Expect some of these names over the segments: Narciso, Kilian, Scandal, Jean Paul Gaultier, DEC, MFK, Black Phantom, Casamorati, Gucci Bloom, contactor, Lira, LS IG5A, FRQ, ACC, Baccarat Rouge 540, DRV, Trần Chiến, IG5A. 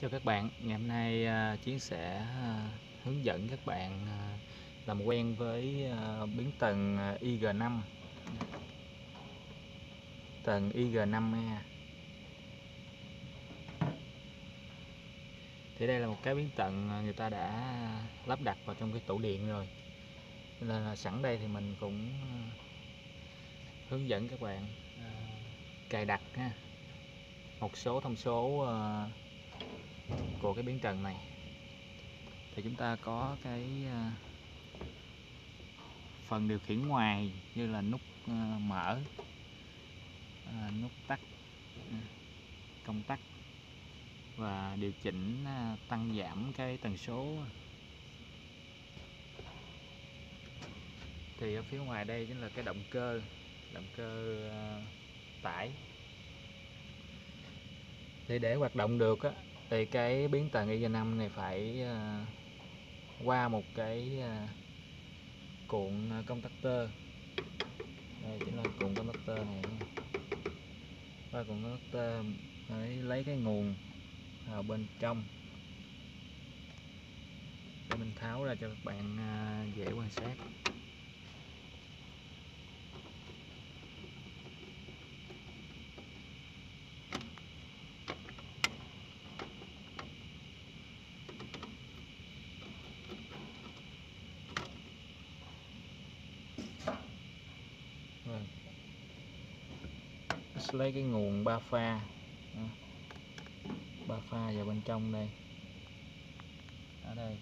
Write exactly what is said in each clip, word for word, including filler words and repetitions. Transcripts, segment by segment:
Chào các bạn, ngày hôm nay Chiến sẽ hướng dẫn các bạn làm quen với biến tần I G năm, tần I G năm A. Thì đây là một cái biến tần người ta đã lắp đặt vào trong cái tủ điện rồi, nên là sẵn đây thì mình cũng hướng dẫn các bạn cài đặt ha, một số thông số của cái biến tần này. Thì chúng ta có cái phần điều khiển ngoài như là nút mở, nút tắt, công tắc và điều chỉnh tăng giảm cái tần số. Thì ở phía ngoài đây chính là cái động cơ, động cơ tải. Thì để hoạt động được á, thì cái biến tần I G năm này phải qua một cái cuộn contactor. Đây chính là cuộn contactor này. Qua cuộn contactor để lấy cái nguồn vào bên trong. Để mình tháo ra cho các bạn dễ quan sát. Lấy cái nguồn ba pha ba pha vào bên trong đây, ở đây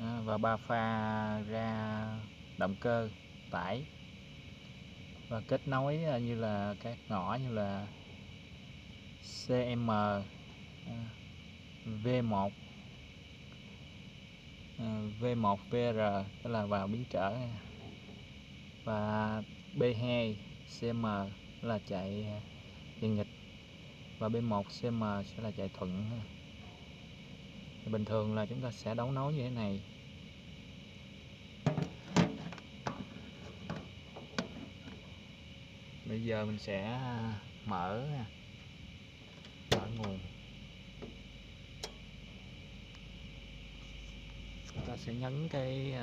đó, và ba pha ra động cơ tải và kết nối như là các ngõ như là C M, V một, V một, V R, tức là vào biến trở, và B hai C M là chạy điện nghịch và B một C M sẽ là chạy thuận. Bình thường là chúng ta sẽ đấu nối như thế này. Bây giờ mình sẽ mở mở nguồn. Chúng ta sẽ nhấn cái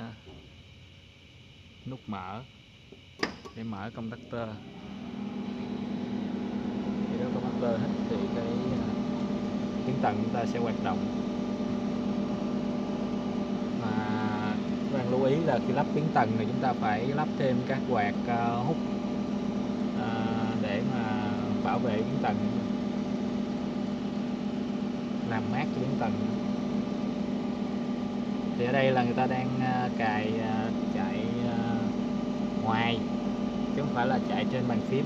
nút mở để mở contactor. Khi đó contactor hết thì cái biến tần chúng ta sẽ hoạt động. Và các bạn lưu ý là khi lắp biến tần này chúng ta phải lắp thêm các quạt hút để mà bảo vệ biến tần, làm mát cho biến tần. Thì ở đây là người ta đang cài chạy ngoài chứ không phải là chạy trên bàn phím.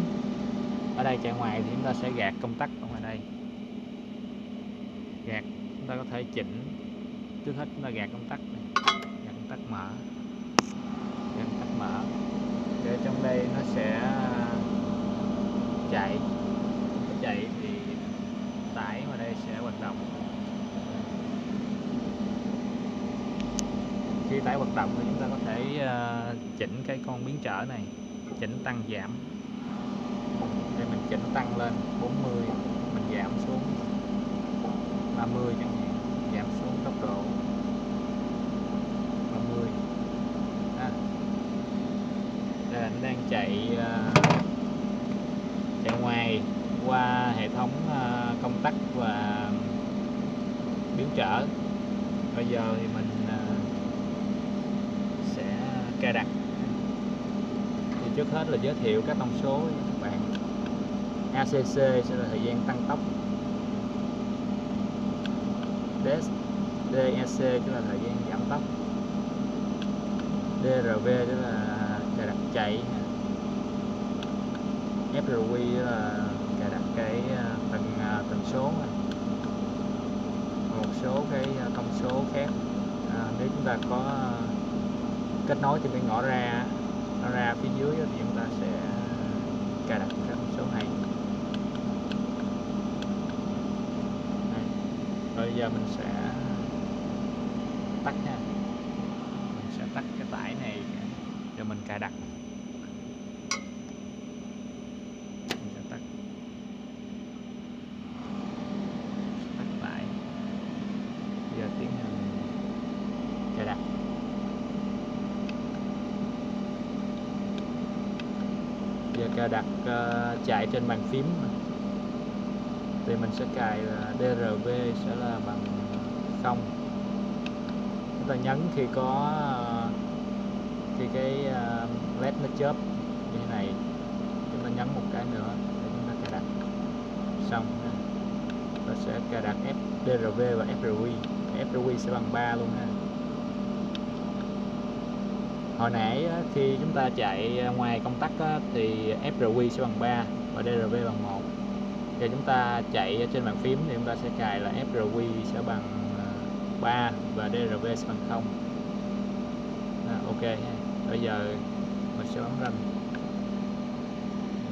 Ở đây chạy ngoài thì chúng ta sẽ gạt công tắc ở ngoài đây, gạt chúng ta có thể chỉnh. Trước hết chúng ta gạt công tắc này. Gạt công tắc mở, gạt công tắc mở để trong đây nó sẽ chạy. Chạy thì tải ngoài đây sẽ hoạt động. Khi tải hoạt động thì chúng ta có thể chỉnh cái con biến trở này, chỉnh tăng giảm. Thì mình chỉnh tăng lên bốn mươi, mình giảm xuống ba mươi chẳng hạn, giảm xuống tốc độ ba mươi. À, đây là nó đang chạy chạy ngoài qua hệ thống công tắc và biến trở. Bây giờ thì mình cài đặt. Thì trước hết là giới thiệu các thông số với các bạn. A C C sẽ là thời gian tăng tốc, D E C sẽ là thời gian giảm tốc, D R V sẽ là cài đặt chạy, F R Q là cài đặt cái tần tần số, một số cái thông số khác. À, nếu chúng ta có kết nối thì cái ngõ ra nó ra phía dưới thì chúng ta sẽ cài đặt các số này. Đây. Rồi bây giờ mình sẽ tắt nha, mình sẽ tắt cái tải này để mình cài đặt. Mình sẽ tắt. đặt uh, chạy trên bàn phím thì mình sẽ cài đê rờ vê sẽ là bằng không. Chúng ta nhấn khi có uh, khi cái uh, led nó chớp như thế này, chúng ta nhấn một cái nữa để chúng ta cài đặt xong. Và sẽ cài đặt đê rờ vê và ép rờ quy. ép rờ quy sẽ bằng ba luôn ha. Hồi nãy khi chúng ta chạy ngoài công tắc thì ép rờ quy sẽ bằng ba và đê rờ vê bằng một. Giờ chúng ta chạy trên bàn phím thì chúng ta sẽ cài là ép rờ quy sẽ bằng ba và đê rờ vê sẽ bằng không. À, ok ha. Bây giờ mình sẽ bấm run.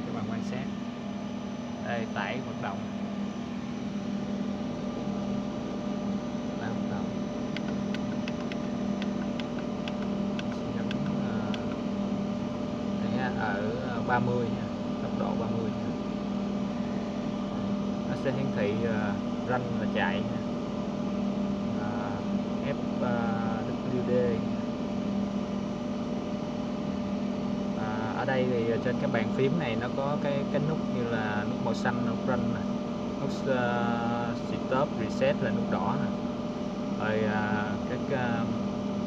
Các bạn quan sát. Đây, tải hoạt động. ba mươi, tốc độ ba mươi. Nó sẽ hiển thị uh, run là chạy uh, ép vê kép đê. uh, Ở đây thì trên cái bàn phím này nó có cái cái nút như là nút màu xanh là run, nút uh, stop reset là nút đỏ này. Rồi uh, các, uh,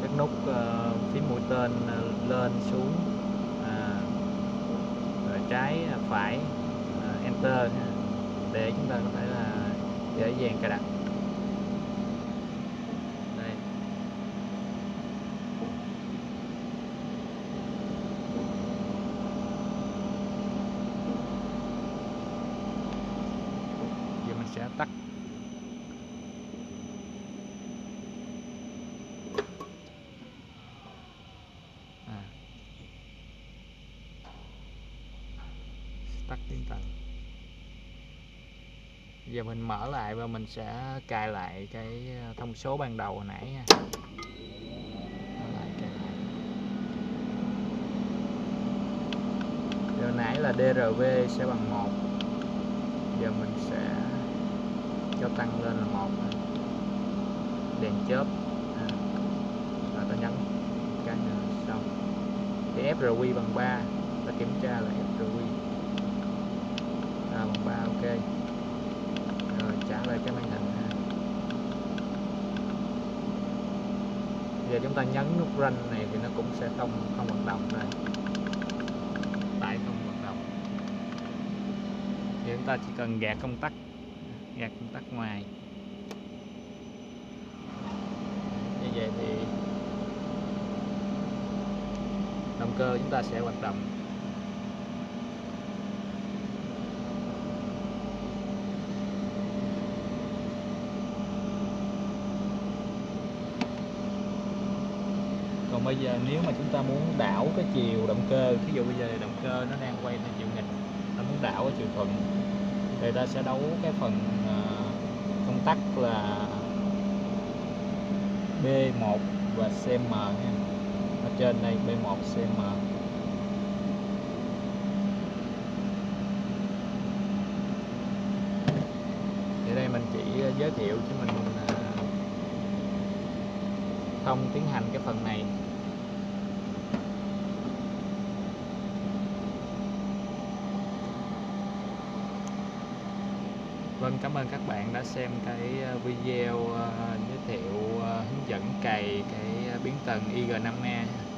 các nút uh, phím mũi tên uh, lên xuống trái phải uh, enter để chúng ta có thể là dễ dàng cài đặt. Đây. Giờ mình sẽ tắt. Tắt tiếng tận. Giờ mình mở lại và mình sẽ cài lại cái thông số ban đầu hồi nãy nha. Giờ nãy là đê rờ vê sẽ bằng một. Giờ mình sẽ cho tăng lên là một. Đèn chớp. Và ta nhấn cái nữa xong. Thì ép rờ quy bằng ba, ta kiểm tra là ép rờ quy bằng ba, ok. Rồi trả lại cái màn hình ha. Giờ chúng ta nhấn nút run này thì nó cũng sẽ không không hoạt động rồi. Tại không hoạt động. Giờ chúng ta chỉ cần gạt công tắc, gạt công tắc ngoài. Như vậy thì động cơ chúng ta sẽ hoạt động. Bây giờ nếu mà chúng ta muốn đảo cái chiều động cơ, ví dụ bây giờ động cơ nó đang quay theo chiều nghịch, nó muốn đảo ở chiều thuận, thì ta sẽ đấu cái phần công tắc là bê một và xê em nha. Ở trên đây bê một xê em. Ở đây mình chỉ giới thiệu chứ mình không tiến hành cái phần này. Vâng, cảm ơn các bạn đã xem cái video uh, giới thiệu uh, hướng dẫn cài cái biến tần i giê năm a.